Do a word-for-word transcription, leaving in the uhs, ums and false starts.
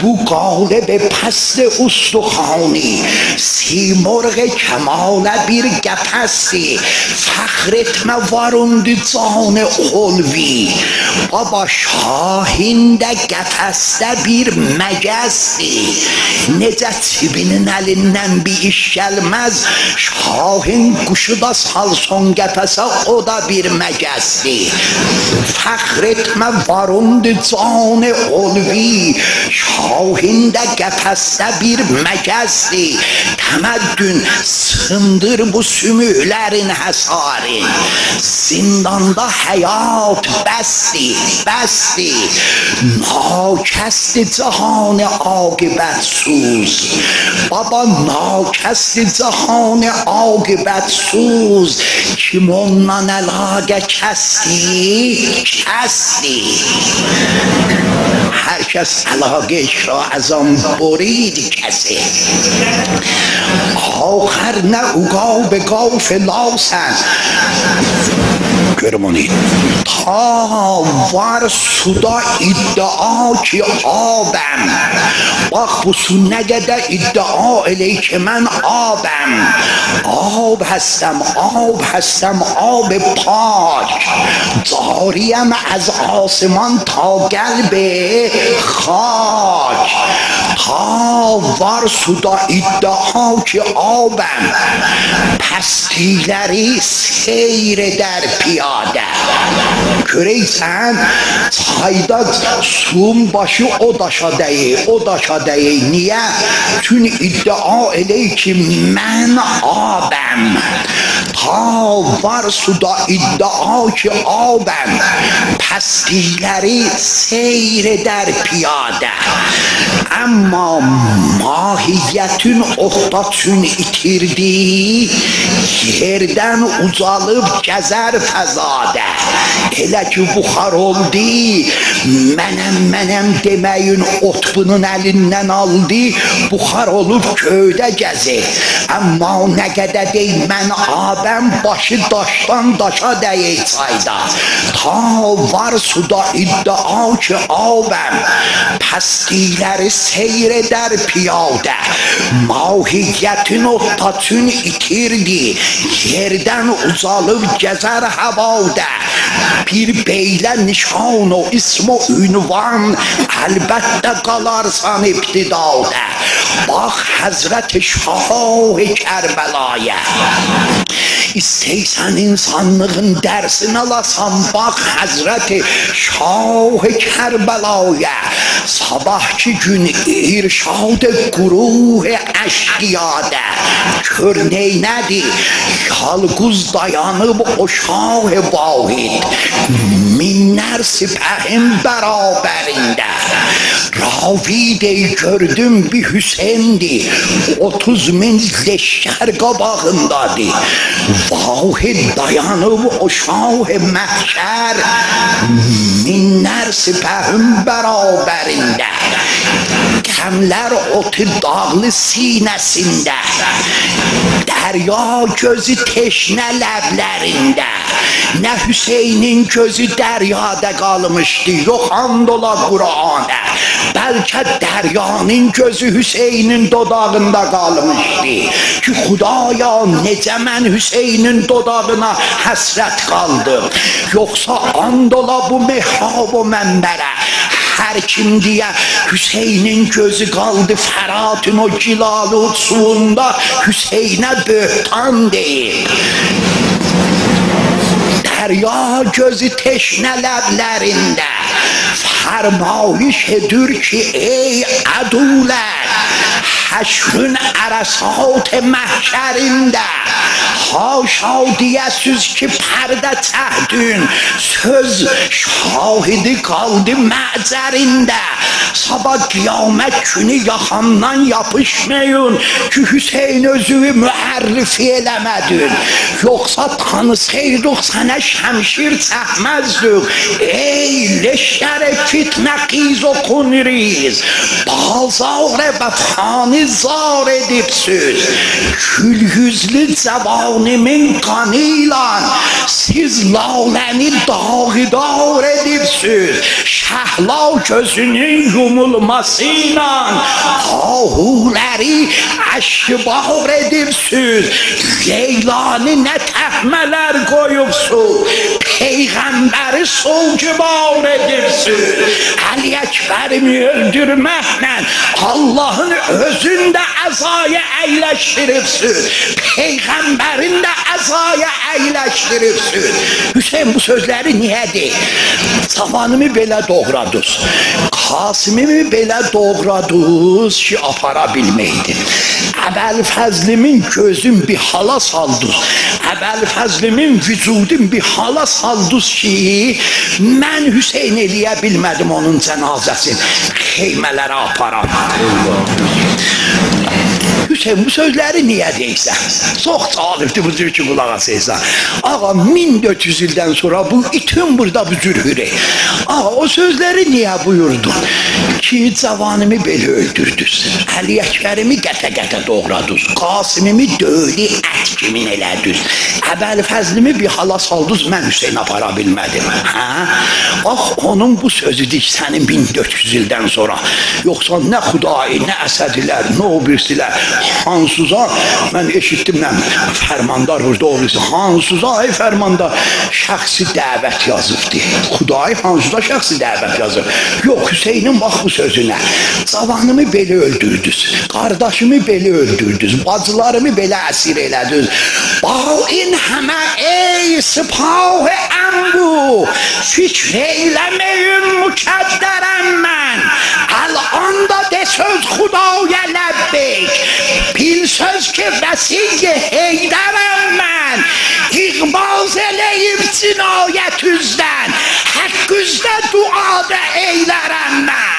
بو قالب پس استخوانی سیمرغ کمال بیر گپستی فخرت مواروندی جان علوی بابا شاهینده گپسته بیر مجستی نجتی بینن elinden bir iş gelmez Şahin kuşu da salson gepese o da bir mecesti Fahretme varundu canı olvi Şahin de gepeste bir mecesti Temeddün sındır bu sümüklerin hesari Zindanda hayat besti besti Nakesti canı akibetsuz Baba nakesti cahan akibet suz Kim onunla əlaqə kəsdi, kəsdi Hər kəs əlaqəş ra əzam boridi kəsi Ağər nə uqav be qaf lasən Görməni Ta var suda iddia ki abəm Bax bu su nə qədər iddia eləyir ki mən abəm Ab həstəm, ab həstəm, ab pak Cariyəm əz asiman ta qəlbi xak Ta var suda iddia ki abəm Pəstiləri seyr edər piyadə Görəysən, çayda suyun başı o daşa dəyir, o daşa dəyir Niyə? Tün iddia eləyir ki mən abəm Ta var suda iddia ki abəm Pəstiləri seyr edər piyadə Əmma mahiyyətin oxda tün itirdi Yerdən ucalıb gəzər fəzadə Elə ki buxar oldu Mənəm mənəm deməyin ot bunun əlindən aldı Buxar olub köydə gəzir Amma nə qədər deyil mən abəm Başı daşdan daşa dəyir çayda Ta var suda iddia ki abəm Pəstiləri seyr edər piyadə Mahiyyətin otda tün itirdi Yerdən ucalıb gəzər havada Bir beyle nişan o ism o ünvan Elbette kalarsan iptidada Bak Hazret-i Şah-ı Kerbela'ya İsteysen insanlığın dersini alasan Bak Hazret-i Şah-ı Kerbela'ya Sabahki gün irşad-ı guruh-ı eşkiyada Kör neynədi Yalqız dayanıb o Şah-ı Vahid Minler sipehin beraberinde Ravideyi gördüm bir Hüseyn'di Otuz min leşker kabağındadı Vahid dayanıp o Şah-ı Mehşer Minler sipehin beraberinde Kemler otu dağlı sinesinde Derya gözü teşne leblerinde Ne Hüseyin'in gözü deryada kalmıştı Yok andola Kur'an'a Belki deryanın gözü Hüseyin'in dodağında kalmıştı Ki Hudaya nece men Hüseyin'in dodağına hasret kaldım Yoksa andola bu mehab-ı menbere Her kim diye Hüseyin'in gözü kaldı Ferhat'ın o cilalı uçsuğunda Hüseyin'e böhtan deyip Derya gözü teşne leblerinde Fermayiş edir ki ey aduler Haşrın arasat-ı mahşerinde Haşa diyesiz ki perde tehdün Söz şahidi kaldı mezerinde Sabah kıyamet günü yakandan yapışmayın Ki Hüseyin özünü müerrifi elemedin Yoksa tanısaydık sana şemşir çekmezdik Ey leşkere fitne kız okuniriz Bazare vefanı zar edip söz Kül yüzlü cevanimin kanıyla Siz laleni dağıdar edip söz Şehla gözünün تُمُ الْمَس۪ينَانِ Hahuleri eşbahur edirsüz, Ceylanine tehmeler koyupsuz, Peygamberi solcubar edirsüz. Ali Ekber'imi öldürmekle Allah'ın özünde azaya eyleştiripsiz, Peygamberin de azaya eyleştiripsiz. Hüseyin bu sözleri niye deyir? Safanımı belə doğradız, Qasimimi belə doğradız ki apara bilmeydi. Əbəlfəzlimin gözüm bir hala saldız, Əbəlfəzlimin vücudum bir hala saldız ki mən Hüseyin eləyə bilmədim onun cənazəsini xeymələrə aparamadım. Hüseyin bu sözleri niye deysen? Çok talipti bu zürkü kulağa seysen. Ağa min dörd yüz yıldan sonra bu itin burada bu zürhüre. Ağa o sözleri niye buyurdun? Ki cavanımı böyle öldürdüz. Ali Ekber'imi gete gete doğradız. Qasimimi dövdü et kimin elədüz. Əbəlfəzlimi bir hala saldız. Mən Hüseyin apara bilmedim. Ha? Ah onun bu sözüdür ki senin min dörd yüz yıldan sonra. Yoksa ne Xudai, ne Əsədilər, ne o birisilər. Hansuza, mən eşitdim mən fərmandar burada olursa, Hansuza ay fərmandar şəxsi dəvət yazıbdı. Xudai Hansuza şəxsi dəvət yazıb. Yox Hüseynin bax bu sözünə. Cavanımı belə öldürdüz, qardaşımı belə öldürdüz, bacılarımı belə əsir elədiniz. Bağın həmə ey sıpahı əmbu, fikr eyləməyin mükəddərəm mən. Əl-an da de söz Xudaya ləbbeyk. Bil söz ki vəsiyyəti Heydərəm mən, İqbaz eləyib cinayət üzdən, haqq üzdə duada eylərəm mən.